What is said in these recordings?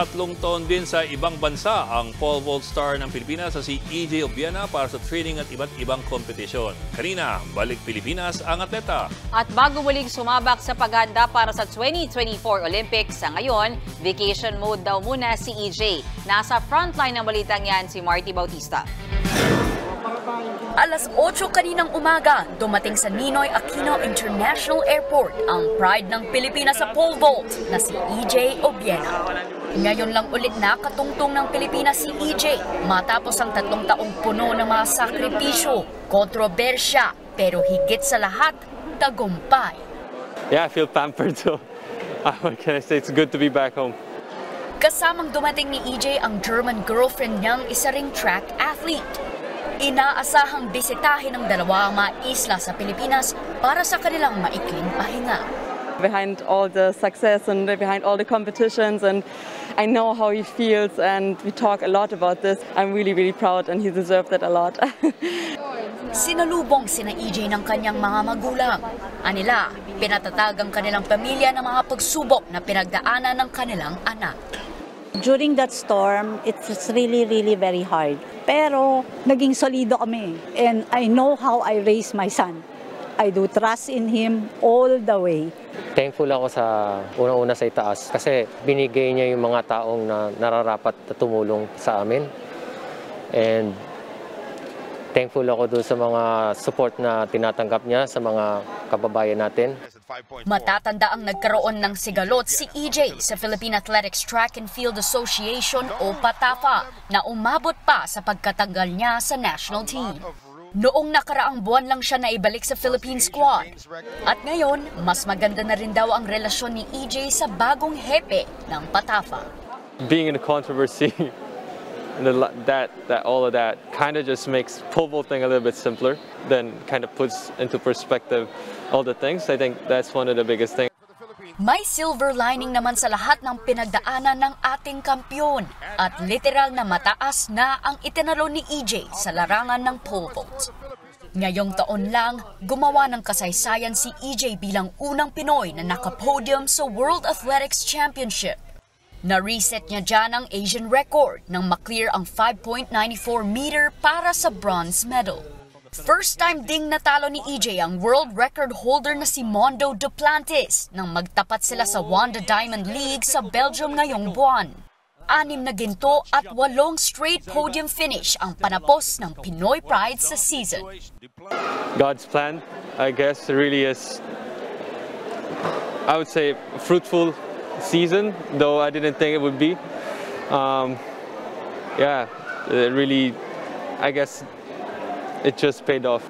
3 taon din sa ibang bansa ang pole vault star ng Pilipinas sa si E.J. Obiena para sa training at iba't ibang kompetisyon. Kanina, balik Pilipinas ang atleta. At bago muling sumabak sa paghanda para sa 2024 Olympics, sa ngayon, vacation mode daw muna si E.J. Nasa frontline ng balitang yan si Martie Bautista. Alas 8 kaninang umaga, dumating sa Ninoy Aquino International Airport ang pride ng Pilipinas sa pole vault na si E.J. Obiena. Ngayon lang ulit nakatungtong ng Pilipinas si E.J. matapos ang 3 taong puno ng mga sakripisyo, kontrobersya, pero higit sa lahat, tagumpay. Yeah, I feel pampered, so what can I say? It's good to be back home. Kasamang dumating ni E.J. ang German girlfriend niyang isa ring track athlete. Inaasahang bisitahin ng dalawa ang mga isla sa Pilipinas para sa kanilang maikling pahinga. Behind all the success and behind all the competitions, and I know how he feels, and we talk a lot about this. I'm really, really proud, and he deserved that a lot. Sinalubong sina E.J. ng kanyang mga magulang. Anila, pinatatag ang kanilang pamilya ng mga pagsubok na pinagdaanan ng kanilang anak. During that storm, it's really, really very hard. Pero naging solido kami, and I know how I raise my son. I do trust in him all the way. Thankful ako sa unang-una sa itaas kasi binigay niya yung mga taong na nararapat na tumulong sa amin. And thankful ako doon sa mga support na tinatanggap niya sa mga kababayan natin. Matatanda ang nagkaroon ng sigalot si E.J. sa Philippine Athletics Track and Field Association o PATAFA na umabot pa sa pagkatanggal niya sa national team. Noong nakaraang buwan lang siya naibalik sa Philippine squad. At ngayon, mas maganda na rin daw ang relasyon ni E.J. sa bagong hepe ng PATAFA. Being in a controversy, all of that kind of just makes pole vault thing a little bit simpler, then kind of puts into perspective all the things. I think that's one of the biggest things. May silver lining naman sa lahat ng pinagdaanan ng ating kampiyon at literal na mataas na ang itinalo ni E.J. sa larangan ng pole vault. Ngayong taon lang, gumawa ng kasaysayan si E.J. bilang unang Pinoy na nakapodium sa World Athletics Championship. Na-reset niya dyan ang Asian record nang maklear ang 5.94 meter para sa bronze medal. First time ding natalo ni E.J. ang world record holder na si Mondo Duplantis nang magtapat sila sa Wanda Diamond League sa Belgium ngayong buwan. 6 na ginto at 8 straight podium finish ang panapos ng Pinoy Pride sa season. God's plan, I guess, really is, I would say, fruitful season, though I didn't think it would be. Yeah, really, I guess it just paid off.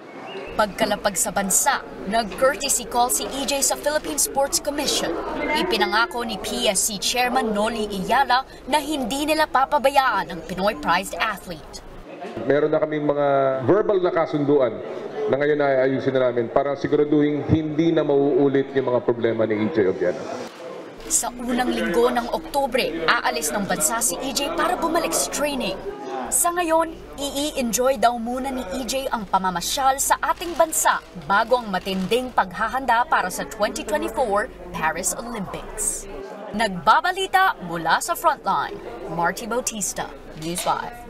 Pagkalapag sa bansa, nag-courtesy call si E.J. sa Philippine Sports Commission. Ipinangako ni PSC Chairman Noli Iyala na hindi nila papabayaan ang Pinoy prized athlete. Meron na kaming mga verbal na kasunduan na ngayon ay ayusin na namin para siguraduhin hindi na mauulit yung mga problema ni E.J. Obiena. Sa unang linggo ng Oktubre, aalis ng bansa si E.J. para bumalik sa training. Sa ngayon, i-enjoy daw muna ni E.J. ang pamamasyal sa ating bansa bago ang matinding paghahanda para sa 2024 Paris Olympics. Nagbabalita mula sa Frontline, Martie Bautista, News 5.